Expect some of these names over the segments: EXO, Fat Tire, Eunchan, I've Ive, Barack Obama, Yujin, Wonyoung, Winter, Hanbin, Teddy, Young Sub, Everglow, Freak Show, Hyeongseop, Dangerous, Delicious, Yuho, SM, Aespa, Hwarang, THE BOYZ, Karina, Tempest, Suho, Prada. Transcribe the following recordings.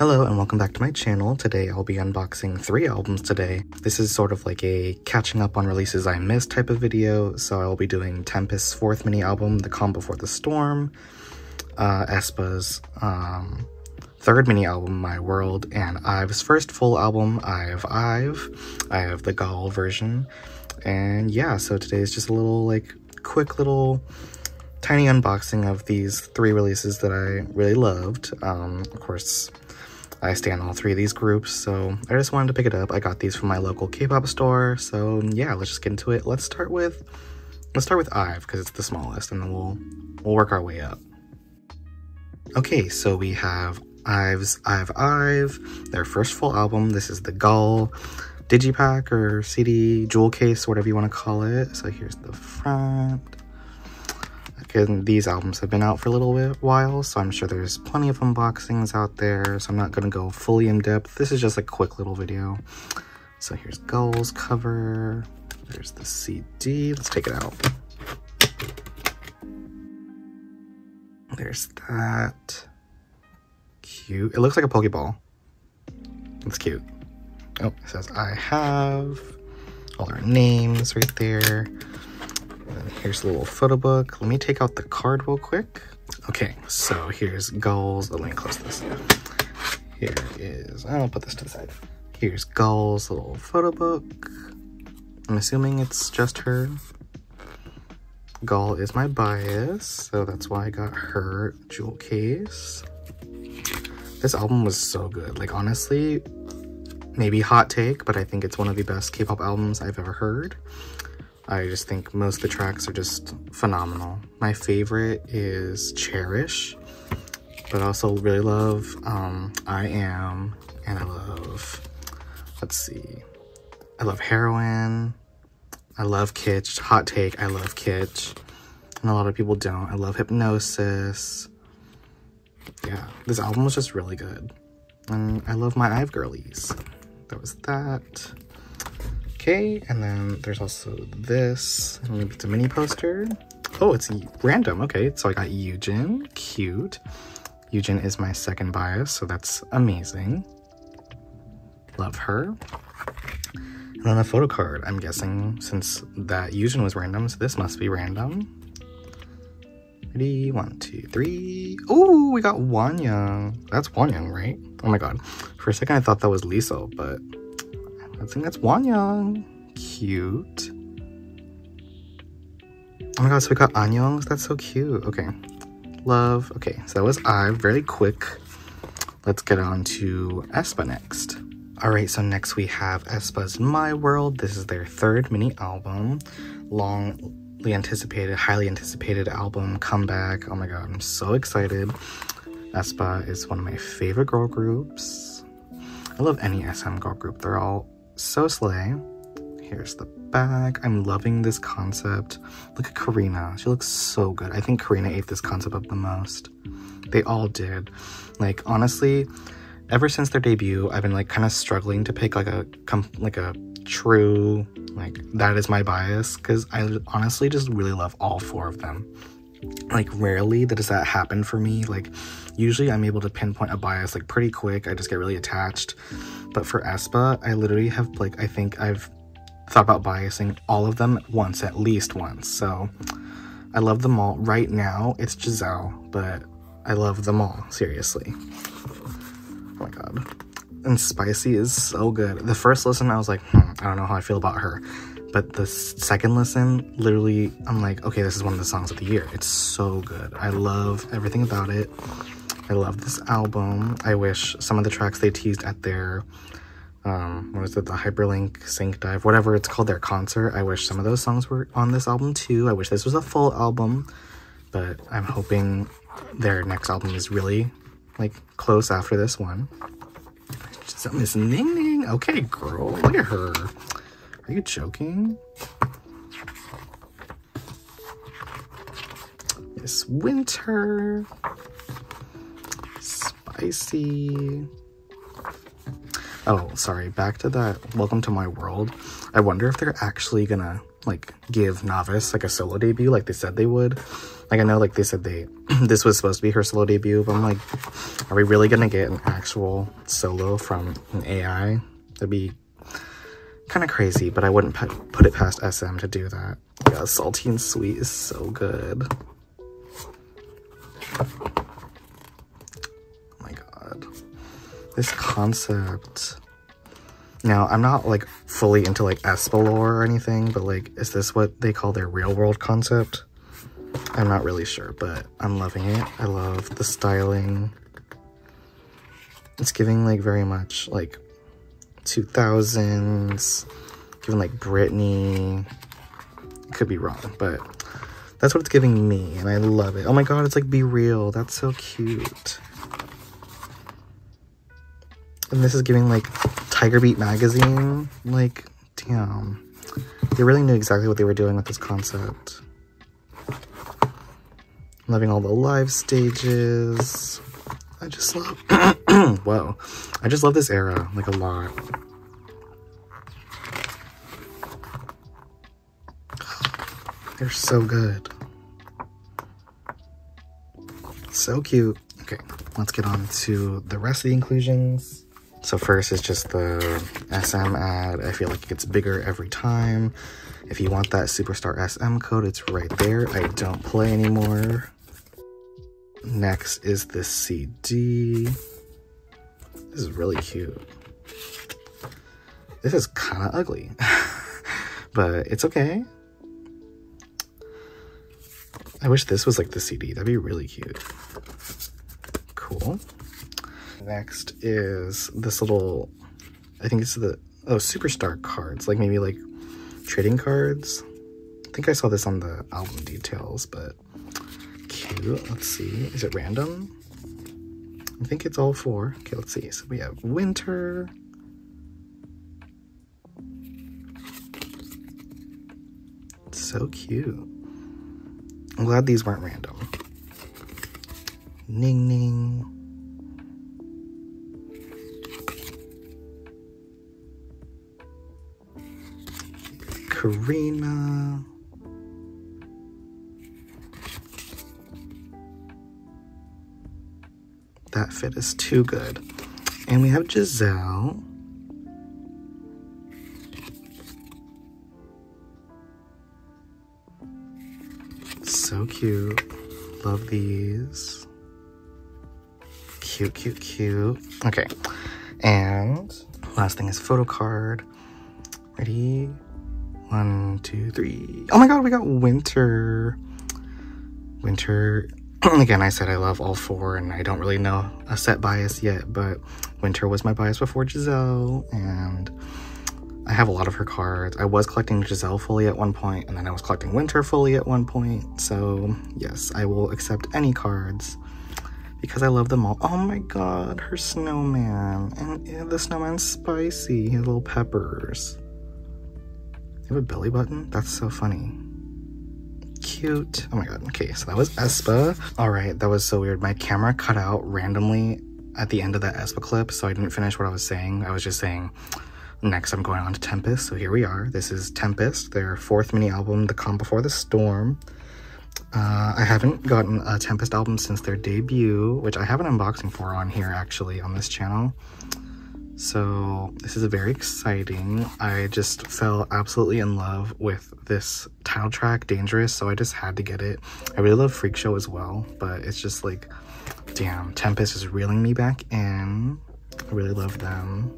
Hello and welcome back to my channel. Today I'll be unboxing 3 albums today. This is sort of like a catching up on releases I missed type of video, so I'll be doing Tempest's 4th mini album, The Calm Before the Storm, Aespa's 3rd mini album, My World, and IVE's 1st full album, I've Ive. I have the Gaeul version, and yeah, so today is just a little like quick little tiny unboxing of these 3 releases that I really loved. Of course, I stay in all 3 of these groups, so I just wanted to pick it up. I got these from my local K-pop store, so yeah, let's just get into it. Let's start with IVE, because it's the smallest, and then we'll work our way up. Okay, so we have IVE's I've Ive, their 1st full album. This is the Gaeul digipack or CD jewel case, whatever you want to call it. So here's the front. And these albums have been out for a little while, so I'm sure there's plenty of unboxings out there, so I'm not going to go fully in depth. This is just a quick little video. So here's Gaeul's cover, there's the CD, let's take it out. There's that. Cute. It looks like a Pokeball. It's cute. Oh, it says I have all their names right there. Here's a little photo book. Let me take out the card real quick. Okay, so here's Gaeul's. Oh, let me close this. Here is, I'll put this to the side. Here's Gaeul's little photo book. I'm assuming it's just her. Gaeul is my bias, so that's why I got her jewel case. This album was so good. Like, honestly, maybe hot take, but I think it's one of the best K-pop albums I've ever heard. I just think most of the tracks are just phenomenal. My favorite is Cherish, but I also really love I Am, and I love, let's see, I love Heroine, I love Kitsch, hot take, I love Kitsch, and a lot of people don't. I love Hypnosis. Yeah, this album was just really good, and I love my IVE girlies. That was that. Okay, and then there's also this. Maybe it's a mini poster. Oh, it's random. Okay, so I got Yujin. Cute. Yujin is my 2nd bias, so that's amazing. Love her. And then a photo card. I'm guessing since that Yujin was random, so this must be random. Ready? 1, 2, 3. Ooh, we got Wonyoung. That's Wonyoung, right? Oh my god. For a second, I thought that was Liso, but I think that's Wonyoung. Cute. Oh my god, so we got Anyoung's. That's so cute. Okay. Love. Okay, so that was IVE. Very quick. Let's get on to Aespa next. Alright, so next we have Aespa's My World. This is their 3rd mini album. Longly anticipated, highly anticipated album comeback. Oh my god, I'm so excited. Aespa is one of my favorite girl groups. I love any SM girl group. They're all so slay. Here's the back. I'm loving this concept. Look at Karina. She looks so good. I think Karina ate this concept up the most. They all did. Like, honestly, ever since their debut, I've been like kind of struggling to pick like a true, like, that is my bias, because I honestly just really love all 4 of them. Like, rarely does that happen for me. Like, usually I'm able to pinpoint a bias like pretty quick. I just get really attached. But for Aespa, I literally have, like, I think I've thought about biasing all of them once, at least once. So I love them all. Right now it's Giselle, but I love them all, seriously. Oh my god. And Spicy is so good. The 1st listen I was like, I don't know how I feel about her. But the 2nd listen, literally, I'm like, okay, this is one of the songs of the year. It's so good. I love everything about it. I love this album. I wish some of the tracks they teased at their, what is it, the Hyperlink Sync Dive, whatever it's called, their concert. I wish some of those songs were on this album too. I wish this was a full album, but I'm hoping their next album is really, like, close after this one. Miss Ningning. Okay, girl, look at her. Are you joking? Miss Winter. Spicy. Oh, sorry, back to that Welcome to My World. I wonder if they're actually gonna like give Novice like a solo debut like they said they would. Like I know like they said they this was supposed to be her solo debut, but I'm like, are we really gonna get an actual solo from an AI? That'd be kind of crazy, but I wouldn't put it past SM to do that. Yeah, Salty and Sweet is so good. Oh my god, this concept. Now, I'm not, like, fully into, like, Aespa lore or anything, but, like, is this what they call their real-world concept? I'm not really sure, but I'm loving it. I love the styling. It's giving, like, very much, like, 2000s, giving, like, Britney. Could be wrong, but that's what it's giving me, and I love it. Oh my god, it's, like, Be Real. That's so cute. And this is giving, like... Tiger Beat magazine, like, damn. They really knew exactly what they were doing with this concept. Loving all the live stages. I just love, whoa. I just love this era, like, a lot. They're so good. So cute. Okay, let's get on to the rest of the inclusions. So first is just the SM ad. I feel like it gets bigger every time. If you want that Superstar SM code, it's right there. I don't play anymore. Next is this CD. This is really cute. This is kind of ugly, but it's okay. I wish this was like the CD. That'd be really cute. Cool. Next is this little, I think it's the, oh, Superstar cards, like maybe like trading cards. I think I saw this on the album details, but cute. Let's see, is it random? I think it's all four. Okay, let's see. So we have Winter, so cute. I'm glad these weren't random. Ningning. Karina. That fit is too good. And we have Giselle. So cute. Love these. Cute, cute, cute. Okay. And last thing is photo card. Ready? 1, 2, 3. Oh my god, we got Winter. Winter, again, I said I love all four, and I don't really know a set bias yet, but Winter was my bias before Giselle, and I have a lot of her cards. I was collecting Giselle fully at one point, and then I was collecting Winter fully at one point, so yes, I will accept any cards, because I love them all. Oh my god, her snowman, and yeah, the snowman's spicy, his little peppers. You have a belly button? That's so funny. Cute. Oh my god. Okay, so that was Aespa. Alright, that was so weird. My camera cut out randomly at the end of that Aespa clip, so I didn't finish what I was saying. I was just saying, next I'm going on to Tempest, so here we are. This is Tempest, their fourth mini-album, The Calm Before the Storm. I haven't gotten a Tempest album since their debut, which I have an unboxing for on here, actually, on this channel. So this is very exciting. I just fell absolutely in love with this title track, Dangerous, so I just had to get it. I really love Freak Show as well, but it's just like, damn, Tempest is reeling me back in. I really love them.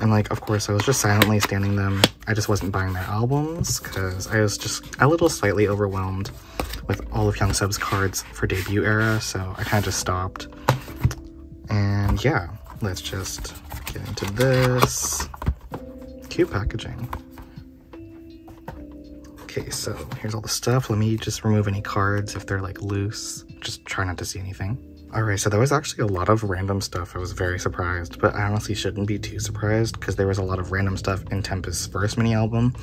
And like, of course, I was just silently standing them. I just wasn't buying their albums because I was just a little slightly overwhelmed with all of Young Sub's cards for debut era, so I kind of just stopped. And yeah, let's just... get into this. Cute packaging. Okay, so here's all the stuff. Let me just remove any cards if they're like loose. Just try not to see anything. Alright, so there was actually a lot of random stuff. I was very surprised, but I honestly shouldn't be too surprised because there was a lot of random stuff in Tempest's first mini album.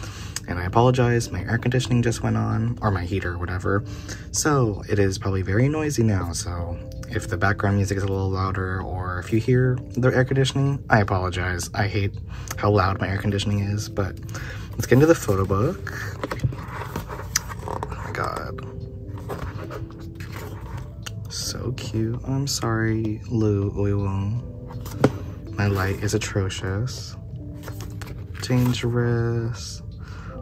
And I apologize, my air conditioning just went on, or my heater or whatever. So it is probably very noisy now, so if the background music is a little louder or if you hear the air conditioning, I apologize. I hate how loud my air conditioning is, but Let's get into the photo book. Oh my god. So cute. I'm sorry, Lou Euiwoong. My light is atrocious. Dangerous.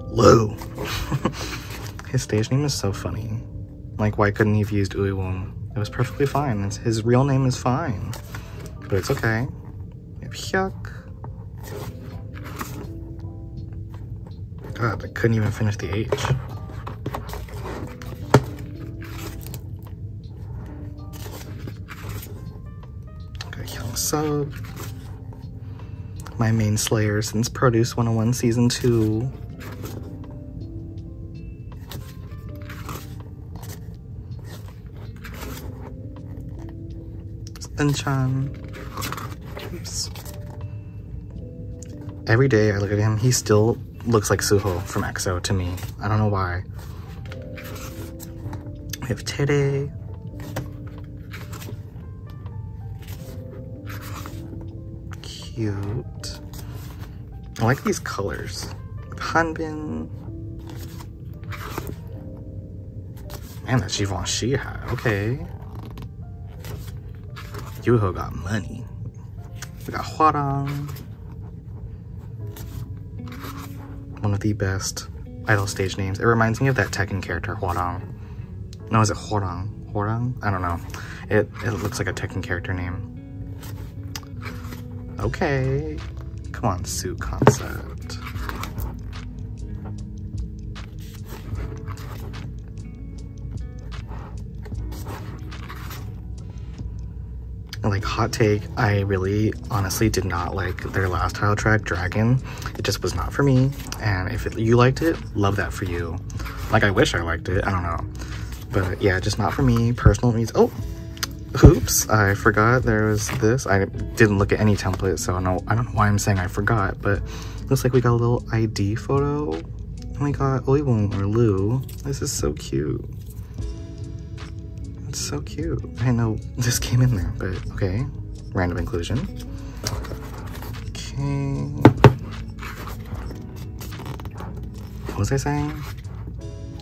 Lou. His stage name is so funny. Like, why couldn't he have used Euiwoong? It was perfectly fine. It's, his real name is fine. But it's okay. We have Hyuk. God, I couldn't even finish the H. Got Young Sub. My main slayer since Produce 101 Season 2. Eunchan. Oops. Every day I look at him, he still looks like Suho from EXO to me. I don't know why. We have Teddy. Cute. I like these colors. Hanbin. Man, that Givenchy hat. Okay. Yuho got money. We got Hwarang. One of the best idol stage names. It reminds me of that Tekken character, Hwarang. No, is it Hwarang? Hwarang? I don't know. It looks like a Tekken character name. Okay. Come on, Sue concept. Like, hot take, I really honestly did not like their last title track, Dragon. It just was not for me, and if you liked it, love that for you. Like, I wish I liked it, I don't know. But yeah, just not for me, personal music. Oh, oops, I forgot there was this. I didn't look at any template, so no, I don't know why I'm saying I forgot, but looks like we got a little ID photo, and we got Euiwoong or Lou. This is so cute. So cute. I know this came in there, but okay. Random inclusion. Okay. What was I saying?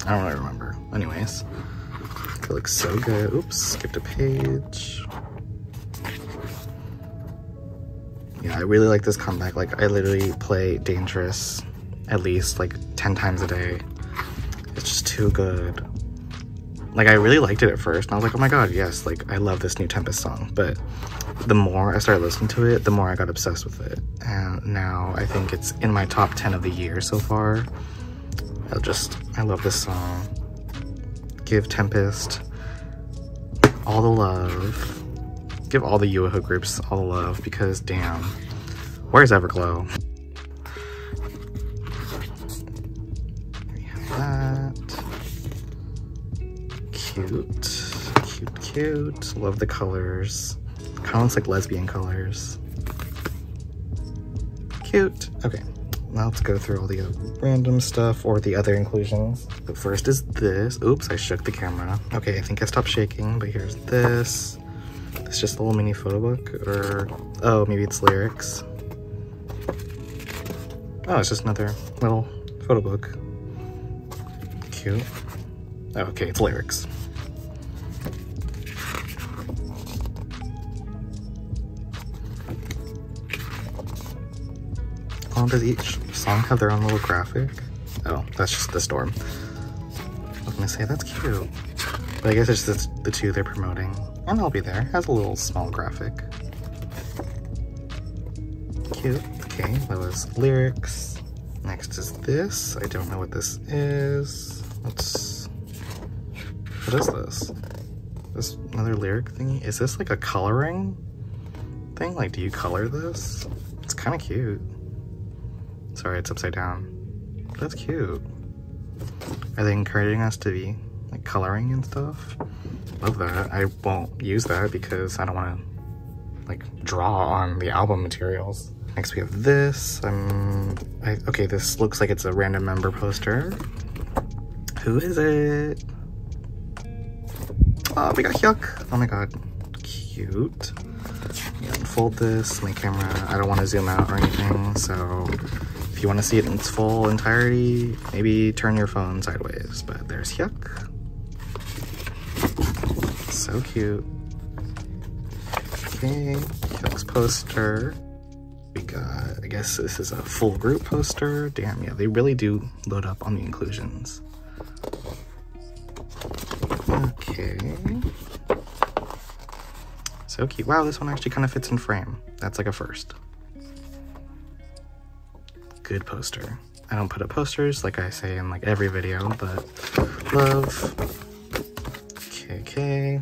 I don't really remember. Anyways, it looks so good. Oops, skipped a page. Yeah, I really like this comeback. Like, I literally play Dangerous at least like 10 times a day. It's just too good. Like, I really liked it at first, and I was like, oh my god, yes, like, I love this new Tempest song, but the more I started listening to it, the more I got obsessed with it, and now I think it's in my top 10 of the year so far. I love this song. Give Tempest all the love. Give all the Yuho groups all the love, because damn, where's Everglow? We have that. Cute, cute, cute. Love the colors. Kind of looks like lesbian colors. Cute. Okay, now let's go through all the random stuff or the other inclusions. The first is this. Oops, I shook the camera. Okay, I think I stopped shaking, but here's this. It's just a little mini photo book, or oh, maybe it's lyrics. Oh, it's just another little photo book. Cute. Okay, it's lyrics. Oh, does each song have their own little graphic? Oh, that's just the storm. I was gonna say, that's cute. But I guess it's just the two they're promoting. And I'll Be There has a little small graphic. Cute. Okay, that was lyrics. Next is this. I don't know what this is. What is this? This another lyric thingy? Is this like a coloring thing? Like, do you color this? It's kind of cute. Sorry, it's upside down. That's cute. Are they encouraging us to be like coloring and stuff? Love that. I won't use that because I don't want to like draw on the album materials. Next we have this. Okay, this looks like it's a random member poster. Who is it? We got Hyuk. Oh my god, cute. Yeah, unfold this, my camera. I don't want to zoom out or anything, so if If you want to see it in its full entirety, maybe turn your phone sideways. But there's Hyuk. So cute. Okay, Hyuk's poster. We got, I guess this is a full group poster. Damn, yeah, they really do load up on the inclusions. Okay. So cute. Wow, this one actually kind of fits in frame. That's like a first. Good poster. I don't put up posters like I say in like every video, but love. Okay.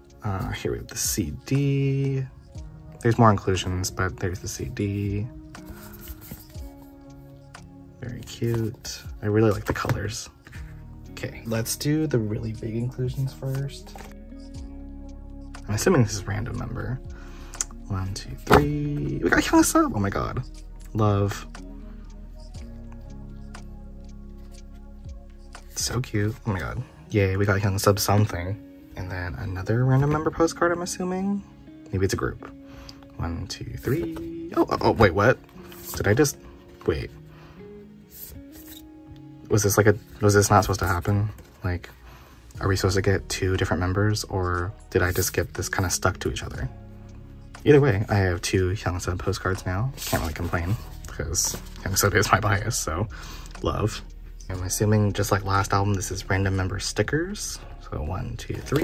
Here we have the CD. There's more inclusions, but there's the CD. Very cute. I really like the colors. Okay, let's do the really big inclusions first. I'm assuming this is a random number. 1, 2, 3. We got Young Sub. Oh my god. Love. So cute. Oh my god. Yay, we got Young Sub something. And then another random member postcard, I'm assuming. Maybe it's a group. 1, 2, 3. Oh, wait, what? Did I just, wait. Was this like a, was this not supposed to happen? Like, are we supposed to get two different members, or did I just get this kind of stuck to each other? Either way, I have two Young Sub postcards now. Can't really complain, because Young Sub is my bias, so love. I'm assuming just like last album, this is random member stickers. So 1, 2, 3.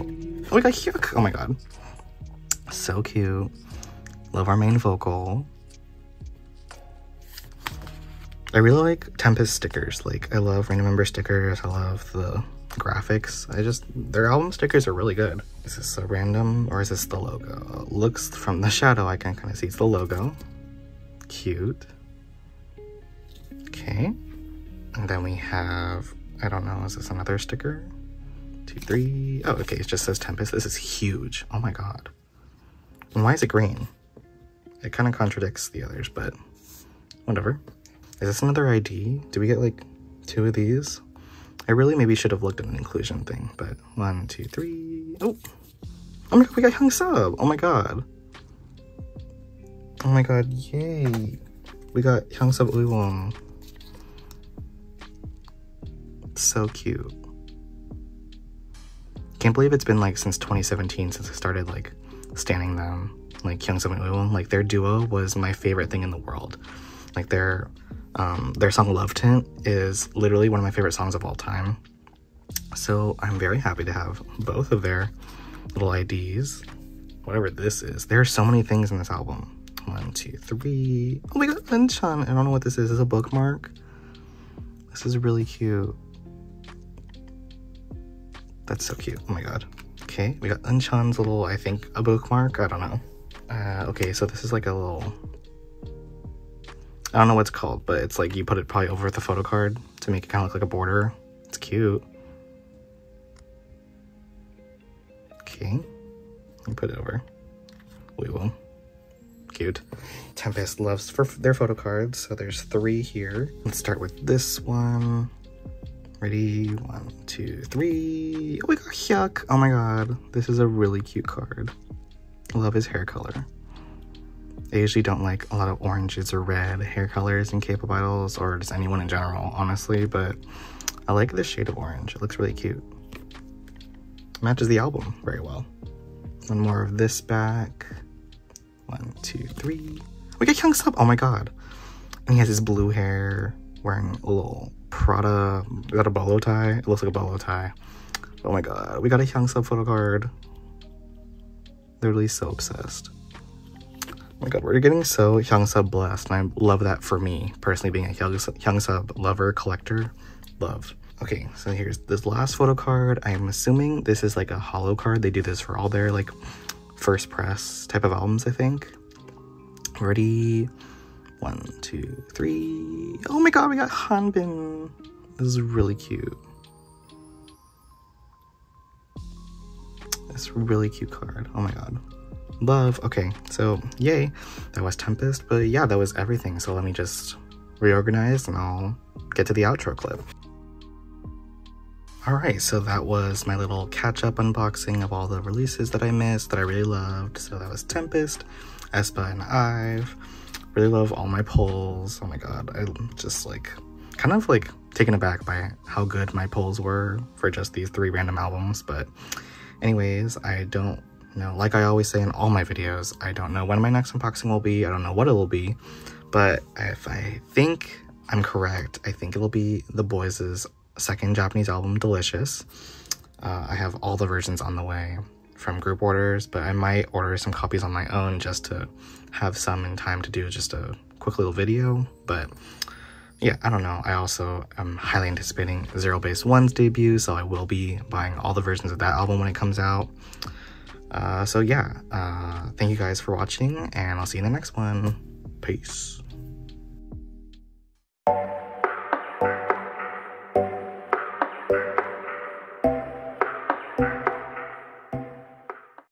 Oh, we got Hyuk, oh my god. So cute. Love our main vocal. I really like Tempest stickers. Like, I love random member stickers. I love the graphics. I just, their album stickers are really good. Is this a random, or is this the logo? Looks from the shadow, I can kind of see it's the logo. Cute. Okay. And then we have, I don't know, is this another sticker? 2, 3. Oh, okay, it just says Tempest. This is huge. Oh my god. And why is it green? It kind of contradicts the others, but whatever. Is this another ID? Do we get like two of these? I really maybe should have looked at an inclusion thing, but 1, 2, 3. Oh my god, we got Young Sub. Oh my god. Oh my god, yay. We got Young Sub Euiwoong. So cute. Can't believe it's been like since 2017 since I started like standing them. Like Hyeongseop and Euiwoong, like their duo was my favorite thing in the world. Like their song Love Tint is literally one of my favorite songs of all time. So I'm very happy to have both of their little IDs. Whatever this is. There are so many things in this album. 1, 2, 3. Oh my god, Eunchan. I don't know what this is. Is this a bookmark? This is really cute. That's so cute. Oh my god. Okay, we got Eunchan's little, I think, a bookmark. I don't know. Okay, so this is like a little, I don't know what it's called, but it's like you put it probably over the photo card to make it kind of look like a border. It's cute. Okay, you put it over. We will. Cute. Tempest loves for their photo cards, so there's 3 here. Let's start with this one. Ready? 1, 2, 3. Oh, we got Hyuk. Oh my god, this is a really cute card. Love his hair color. I usually don't like a lot of oranges or red hair colors in K-pop idols, or just anyone in general, honestly, but I like this shade of orange. It looks really cute. Matches the album very well. One more of this back. 1, 2, 3. We got Young Sub. Oh my god. And he has his blue hair, wearing a little Prada. Is that a bolo tie? It looks like a bolo tie. Oh my god. We got a Young Sub photo card. Literally so obsessed. Oh my god, we're getting so Young Sub blessed, and I love that for me, personally being a Young Sub lover, collector, love. Okay, so here's this last photo card. I'm assuming this is like a holo card. They do this for all their like first press type of albums, I think. Ready? 1, 2, 3. Oh my god, we got Hanbin. This is really cute. This really cute card. Oh my god. Love. Okay, so yay. That was Tempest, but yeah, that was everything. So let me just reorganize and I'll get to the outro clip. Alright, so that was my little catch-up unboxing of all the releases that I missed that I really loved. So that was Tempest, Aespa, and IVE. Really love all my polls. Oh my god, I just like kind of like taken aback by how good my polls were for just these three random albums. But anyways, I don't know, like I always say in all my videos, I don't know when my next unboxing will be, I don't know what it will be, but if I think I'm correct, I think it will be The Boys' second Japanese album, Delicious. I have all the versions on the way from group orders, but I might order some copies on my own just to have some in time to do just a quick little video. But yeah, I don't know. I also am highly anticipating Zero Base One's debut, so I will be buying all the versions of that album when it comes out. So yeah, thank you guys for watching, and I'll see you in the next one. Peace.